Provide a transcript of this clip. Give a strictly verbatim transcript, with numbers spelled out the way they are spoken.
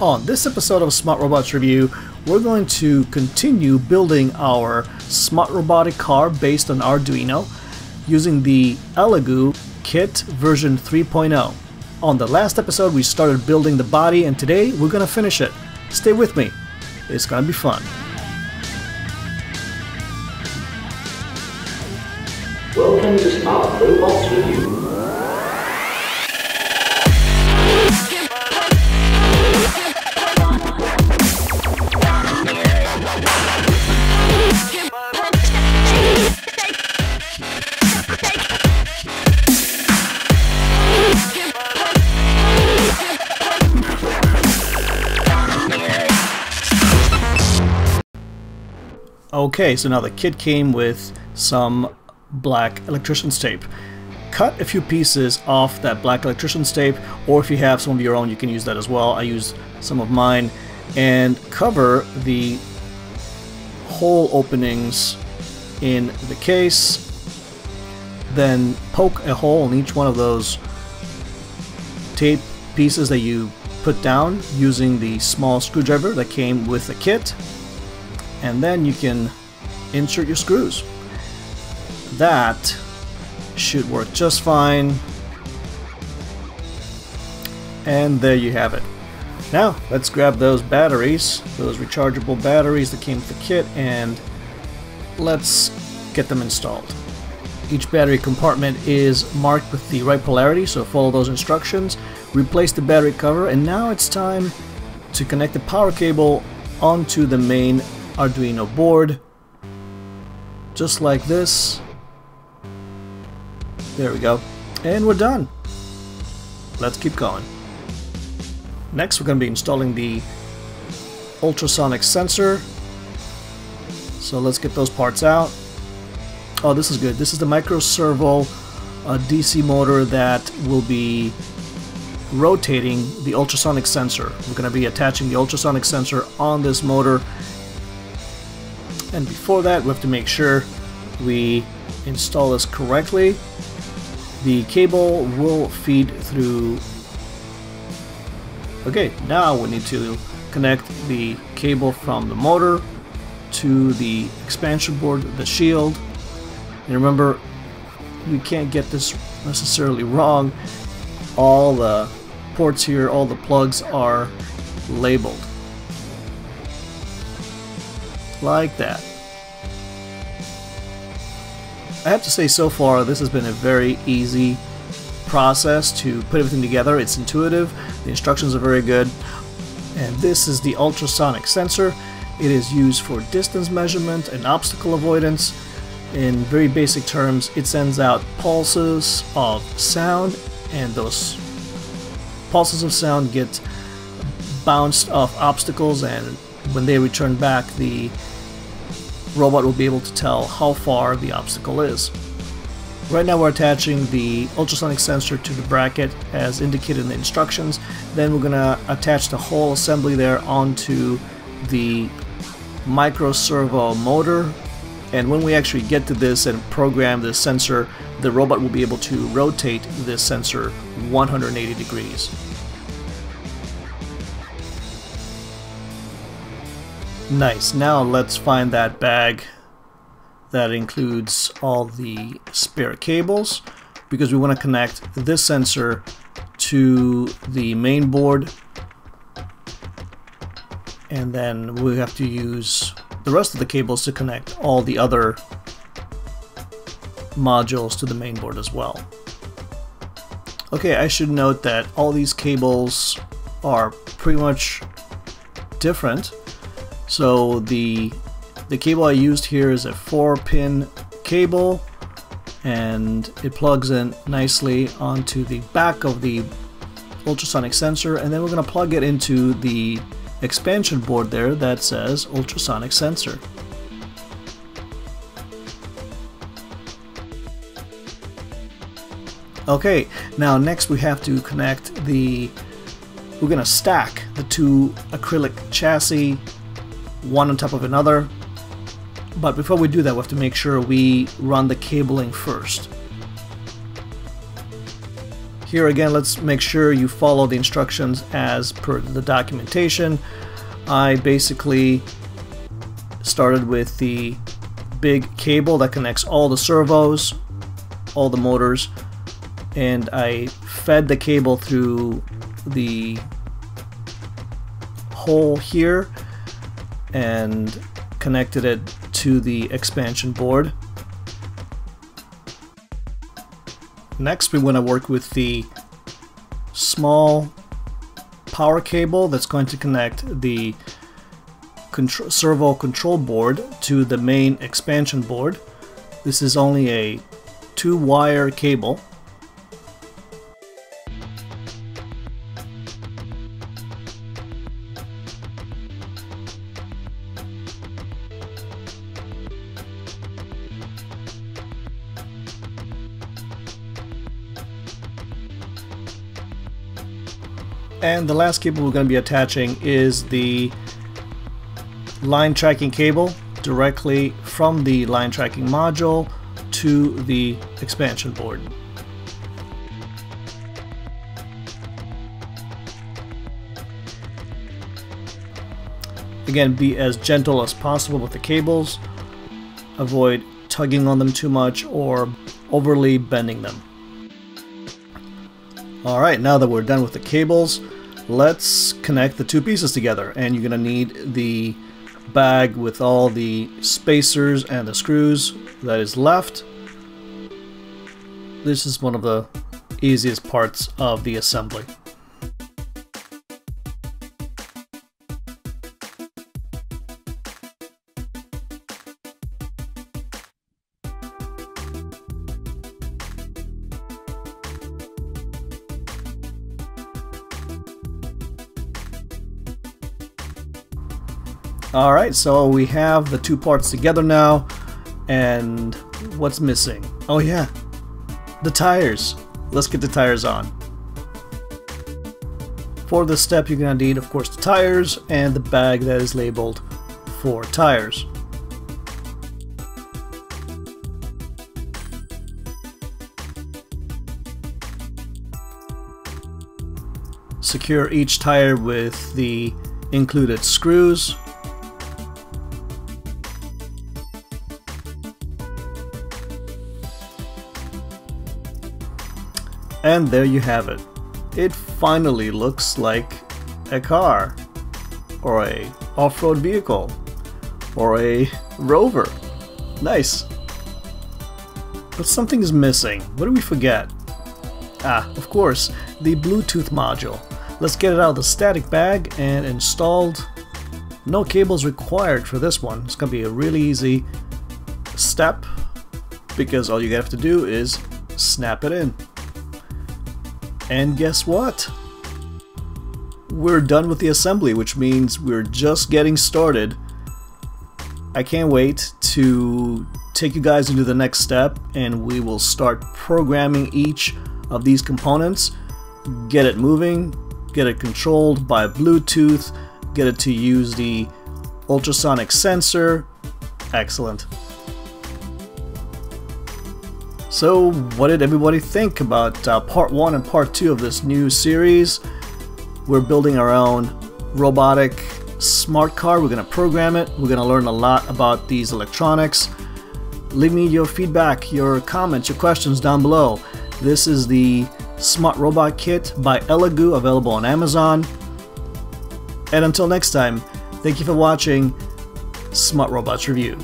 On this episode of Smart Robots Review, we're going to continue building our smart robotic car based on Arduino using the Elegoo Kit version three point oh. On the last episode, we started building the body, and today we're going to finish it. Stay with me. It's going to be fun. Welcome to Smart Robots Review. Okay, so now the kit came with some black electrician's tape. Cut a few pieces off that black electrician's tape, or if you have some of your own, you can use that as well. I used some of mine. And cover the hole openings in the case. Then poke a hole in each one of those tape pieces that you put down using the small screwdriver that came with the kit. And then you can insert your screws. That should work just fine. And there you have it. Now let's grab those batteries, those rechargeable batteries that came with the kit, and let's get them installed. Each battery compartment is marked with the right polarity, so follow those instructions. Replace the battery cover, and now it's time to connect the power cable onto the main Arduino board, just like this. There we go, and we're done. Let's keep going. Next, we're going to be installing the ultrasonic sensor, so let's get those parts out. Oh, this is good. This is the microservo uh, D C motor that will be rotating the ultrasonic sensor. We're going to be attaching the ultrasonic sensor on this motor. And before that, we have to make sure we install this correctly. The cable will feed through. Okay, now we need to connect the cable from the motor to the expansion board, the shield. And remember, you can't get this necessarily wrong. All the ports here, all the plugs are labeled. Like that. I have to say, so far this has been a very easy process to put everything together. It's intuitive, the instructions are very good, and this is the ultrasonic sensor. It is used for distance measurement and obstacle avoidance. In very basic terms, it sends out pulses of sound, and those pulses of sound get bounced off obstacles, and when they return back, the robot will be able to tell how far the obstacle is. Right now we're attaching the ultrasonic sensor to the bracket as indicated in the instructions. Then we're going to attach the whole assembly there onto the microservo motor. And when we actually get to this and program this sensor, the robot will be able to rotate this sensor one hundred eighty degrees. Nice. Now let's find that bag that includes all the spare cables, because we want to connect this sensor to the main board, and then we have to use the rest of the cables to connect all the other modules to the main board as well. Okay, I should note that all these cables are pretty much different. So the the cable I used here is a four pin cable, and it plugs in nicely onto the back of the ultrasonic sensor, and then we're going to plug it into the expansion board there that says ultrasonic sensor. Okay, now next we have to connect the we're going to stack the two acrylic chassis one on top of another, but before we do that, we have to make sure we run the cabling first. Here again, let's make sure you follow the instructions as per the documentation. I basically started with the big cable that connects all the servos, all the motors, and I fed the cable through the hole here and connected it to the expansion board. Next, we want to work with the small power cable that's going to connect the control, servo control board to the main expansion board. This is only a two-wire cable. And the last cable we're going to be attaching is the line tracking cable directly from the line tracking module to the expansion board. Again, be as gentle as possible with the cables. Avoid tugging on them too much or overly bending them. Alright, now that we're done with the cables, let's connect the two pieces together. And you're going to need the bag with all the spacers and the screws that is left. This is one of the easiest parts of the assembly. Alright, so we have the two parts together now, and what's missing? Oh yeah, the tires. Let's get the tires on. For this step, you're going to need, of course, the tires and the bag that is labeled for tires. Secure each tire with the included screws. And there you have it. It finally looks like a car, or a off-road vehicle, or a rover. Nice. But something is missing. What do we forget? Ah, of course, the Bluetooth module. Let's get it out of the static bag and installed. No cables required for this one. It's gonna be a really easy step because all you have to do is snap it in. And guess what? We're done with the assembly, which means we're just getting started. I can't wait to take you guys into the next step, and we will start programming each of these components, get it moving, get it controlled by Bluetooth, get it to use the ultrasonic sensor. Excellent. So what did everybody think about uh, part one and part two of this new series? We're building our own robotic smart car. We're going to program it. We're going to learn a lot about these electronics. Leave me your feedback, your comments, your questions down below. This is the Smart Robot Kit by Elegoo, available on Amazon. And until next time, thank you for watching Smart Robots Review.